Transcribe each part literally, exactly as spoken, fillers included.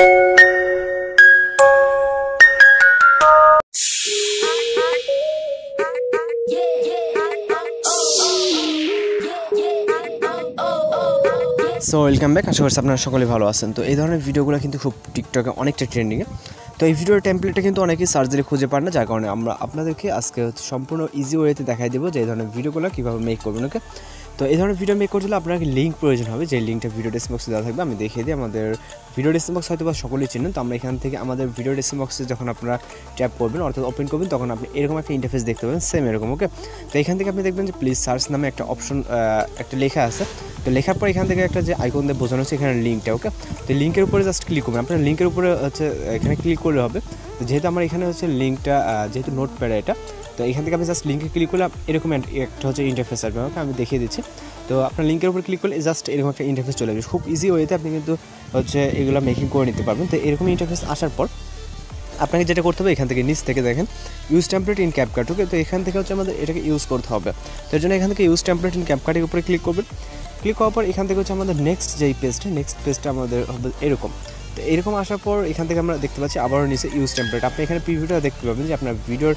So welcome back, আশা করছি আপনারা সকলে ভালো আছেন। তো এই ধরনের ভিডিওগুলো কিন্তু খুব টিকটকে অনেকটা ট্রেন্ডিংয়ে। তো এই ভিডিওর টেমপ্লেটটা কিন্তু অনেকেই সার্চ দিলে খুঁজে পান না, যার কারণে আমরা আপনাদেরকে আজকে সম্পূর্ণ ইজি ওয়েতে দেখাই দেবো যে এই ধরনের ভিডিওগুলো কীভাবে মেক করবেন। ওকে, তো এই ধরনের ভিডিও মেক করতে হলে আপনাকে লিঙ্ক প্রয়োজন হবে, যে লিঙ্কটা ভিডিও ডেসক্রিপশনে দেওয়া থাকবে। আমি দেখিয়ে দিই, আমাদের ভিডিও ডেসক্রিপশন হয়তো বা সকলেই চিনেন। তো আমরা এখান থেকে আমাদের ভিডিও ডেসক্রিপশনে যখন আপনারা ট্যাপ করবেন অর্থাৎ ওপেন করবেন, তখন আপনি এরকম একটা ইন্টারফেস দেখতে পাবেন, সেম এরকম। ওকে, তো এখান থেকে আপনি দেখবেন যে প্লিজ সার্চ নামে একটা অপশন একটা লেখা আছে। তো লেখার পর এখান থেকে একটা যে আইকন দিয়ে বোঝানো হচ্ছে এখানে লিঙ্কটা। ওকে, তো লিঙ্কের উপরে জাস্ট ক্লিক করবেন। আপনার লিঙ্কের উপরে হচ্ছে এখানে ক্লিক করলে হবে। তো যেহেতু আমার এখানে হচ্ছে লিঙ্কটা যেহেতু নোটপ্যাডে এটা, তো এখান থেকে আপনি জাস্ট লিঙ্কে ক্লিক করলে এরকম একটা হচ্ছে ইন্টারফেস আসবে। ওকে, আমি দেখিয়ে দিচ্ছি। তো আপনার লিঙ্কের উপর ক্লিক করলে জাস্ট এরকম একটা ইন্টারফেস চলে আসবে। খুব ইজি ওয়েতে আপনি কিন্তু হচ্ছে এগুলো মেকিং করে নিতে পারবেন। তো এরকম ইন্টারফেস আসার পর আপনাকে যেটা করতে হবে, এখান থেকে নিচ থেকে দেখেন use template in CapCut. Okay, তো এখান থেকে হচ্ছে আমাদের এটাকে ইউজ করতে হবে। তো এর জন্য এখান থেকে ইউজ টেমপ্লেট ইন ক্যাপকাটের উপরে ক্লিক করবেন। ক্লিক করার পর এখান থেকে হচ্ছে আমাদের নেক্সট যেই পেজটা, নেক্সট পেজটা আমাদের হবে এরকম। তো এরকম আসার পর এখান থেকে আমরা দেখতে পাচ্ছি আবারও নিচে ইউজ টেমপ্লেট। আপনি এখানে প্রিভিউটা দেখতে পাবেন যে আপনার ভিডিওর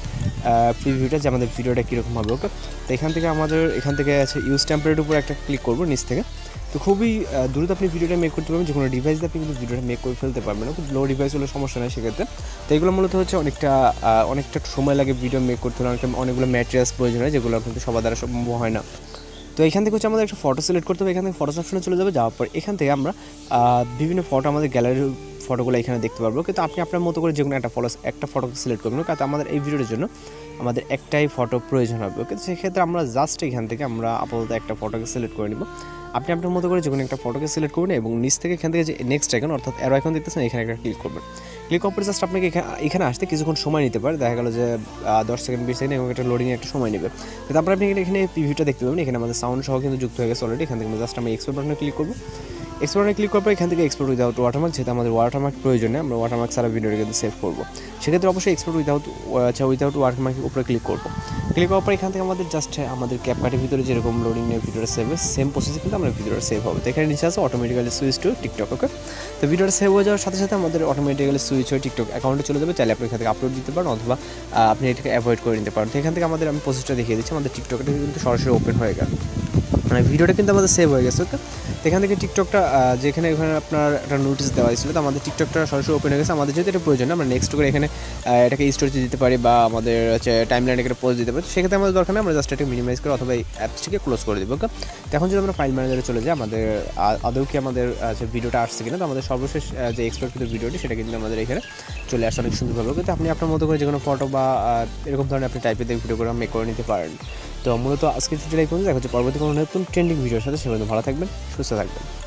প্রিভিউটা, যে আমাদের ভিডিওটা কীরকম হবে। ওকে, তো এখান থেকে আমাদের এখান থেকে আছে ইউজ টেমপ্লেটের উপর একটা ক্লিক করব নিচ থেকে। তো খুবই দ্রুত আপনি ভিডিওটা মেক করতে পারবেন, যে কোনো ডিভাইস দিয়ে আপনি কিন্তু ভিডিওটা মেক করে ফেলতে পারবেন। খুব লো ডিভাইস হলে সমস্যা নেই সেক্ষেত্রে। তো এগুলো মূলত হচ্ছে অনেকটা অনেকটা সময় লাগে ভিডিও মেক করতে হলে, অনেকটা অনেকগুলো ম্যাটেরিয়ালস প্রয়োজন হয়, যেগুলো কিন্তু সবার দ্বারা সম্ভব হয় না। তো এখান থেকে হচ্ছে আমাদের একটা ফটো সিলেক্ট করতে হবে। এখান থেকে ফটোস অপশনে চলে যাবে। যাওয়ার পর এখান থেকে আমরা বিভিন্ন ফটো, আমাদের গ্যালারির ফটোগুলো এখানে দেখতে পারবো। কিন্তু আপনি আপনার মতো করে যে কোনো একটা ফটো একটা ফটো সিলেক্ট করবেন, কারণ আমাদের এই ভিডিওর জন্য আমাদের একটাই ফটো প্রয়োজন হবে। ওকে, সেক্ষেত্রে আমরা জাস্ট এখান থেকে আমরা আপাতত একটা ফটোকে সিলেক্ট করে নিব। আপনি আপনার মতো করে যে কোনো একটা ফটোকে সিলেক্ট করবেন এবং নিচ থেকে এখান থেকে যে নেক্সট আইকন অর্থাৎ অ্যারো আইকন দেখতেছেন, এখানে একটা ক্লিক করবেন। ক্লিক করার পর জাস্ট আপনাকে এখানে আসতে কিছুক্ষণ সময় নিতে পারে, দেখা গেল যে দশ সেকেন্ড বিশ সেকেন্ড এবং একটা লোডিংয়ে একটা সময় নেবে। তো তারপর আপনি এখানে প্রিভিউটা দেখতে পাবেন, এখানে আমাদের সাউন্ড সহ কিন্তু যুক্ত হয়ে গেছে অলরেডি। এখান থেকে জাস্ট আমি এক্সপোর্ট বাটনে ক্লিক করবো। এক্সপোর্টে ক্লিক করার পর এখান থেকে এক্সপোর্ট উইদাউট ওয়াটারমার্ক, যেহেতু আমাদের ওয়াটারমার্ক প্রয়োজনে আমরা ওয়াটারমার্ক সারা ভিডিওটা কিন্তু সেভ করবো, সেক্ষেত্রে অবশ্যই এক্সপোর্ট উইদাউট আচ্ছা উইদাউট ওয়াটারমার্কের উপরে ক্লিক করবো। ক্লিক করার পর এখান থেকে আমাদের জাস্ট আমাদের ক্যাপকাটের ভিতরে যেরকম লোডিং নিয়ে ভিডিওটা সেভ হবে, সেম প্রসেসে কিন্তু আমাদের ভিডিওটা সেভ হবে। তো এখানে নিচে আছে automatically switch to TikTok. Okay, তো ভিডিওটা সেভ হয়ে যাওয়ার সাথে সাথে আমাদের অটোমেটিক্যালি সুইচ হয়ে টিকটক অ্যাকাউন্টে চলে যাবে। চাইলে আপনি এখান থেকে আপলোড দিতে পারেন অথবা আপনি এটাকে অ্যাভয়েড করে নিতে পারেন। তো এখান থেকে আমাদের আমি প্রসেসটা দেখিয়ে দিচ্ছি। আমাদের টিকটকটা কিন্তু সরাসরি ওপেন হয়ে গেল, মানে ভিডিওটা কিন্তু আমাদের সেভ হয়ে গেছে। ওকে, তো এখান থেকে টিকটকটা যেখানে এখানে আপনার একটা নোটিস দেওয়া হয়েছিল, তো আমাদের টিকটকটা সরাসরি ওপেন হয়ে গেছে। আমাদের যেহেতু এটা প্রয়োজন, আমরা নেক্সট করে এখানে এটাকে স্টোরেজে দিতে পারি বা আমাদের হচ্ছে টাইম লাইনে একটা পোস্ট দিতে পারি, সেক্ষেত্রে আমাদের দরকার নেই। আমরা জাস্ট এটাকে মিনিমাইজ করে অথবা এই অ্যাপসটিকে ক্লোজ করে দেবো। ওকে, তখন যদি আমরা ফাইল ম্যানেজারে চলে যাই, আমাদের আদৌ কি আমাদের যে ভিডিওটা আসছে কিনা, তো আমাদের সর্বশেষ যে এক্সপোর্টেড ভিডিওটি সেটা কিন্তু আমাদের এখানে চলে আসছে অনেক সুন্দরভাবে। কিন্তু আপনি আপনার মতো করে যে কোনো ফটো বা এরকম ধরনের আপনি টাইপের ভিডিও করে মেক করে নিতে পারেন। তো মূলত আজকে ভিডিওটা এই পর্যন্ত। দেখা হচ্ছে পরবর্তী কোনো নতুন ট্রেন্ডিং ভিডিওর সাথে। সবাই ভালো থাকবেন, সুস্থ থাকবেন।